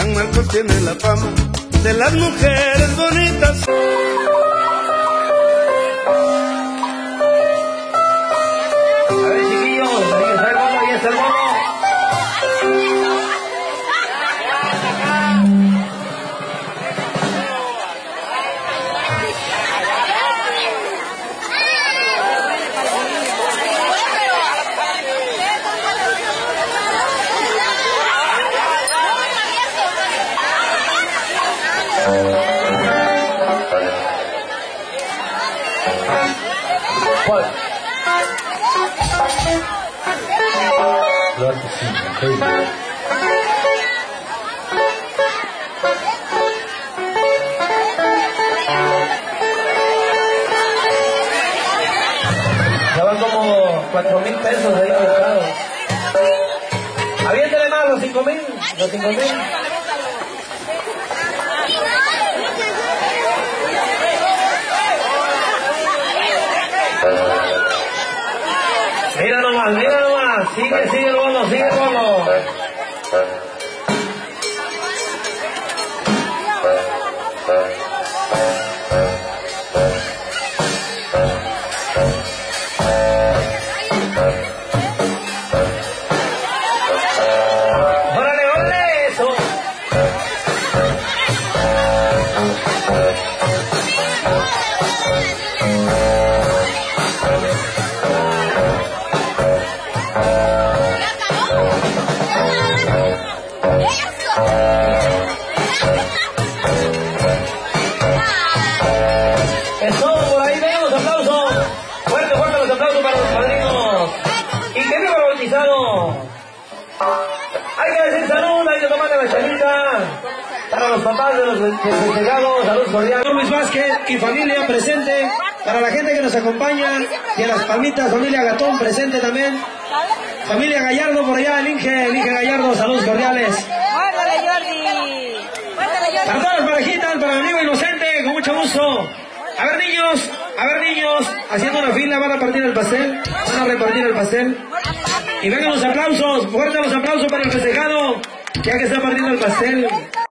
San Marcos tiene la fama de las mujeres bonitas. A ver, chiquillos, ahí está el mono, ahí está el mono. Estaban como 4,000 pesos ahí colocados. Aviéntale más los 5,000, los 5,000. Mira nomás, mira nomás. Sigue, sigue, mono, sigue, mono. ¡Órale, órale eso! Eso, por ahí vemos aplausos. Fuerte, fuerte los aplausos para los padrinos. Y que viva el bautizado. Hay que decir salud, hay que tomar la chelita. Para los papás de los festejados, salud cordial. Luis Vázquez y familia presente. Para la gente que nos acompaña, de Las Palmitas, familia Gatón presente también. Familia Gallardo por allá, el Inge Gallardo, saludos cordiales. A todas las parejitas, para el amigo inocente, con mucho gusto. A ver niños, haciendo una fila, van a partir el pastel, van a repartir el pastel. Y vengan los aplausos, fuertes los aplausos para el festejado, ya que está partiendo el pastel.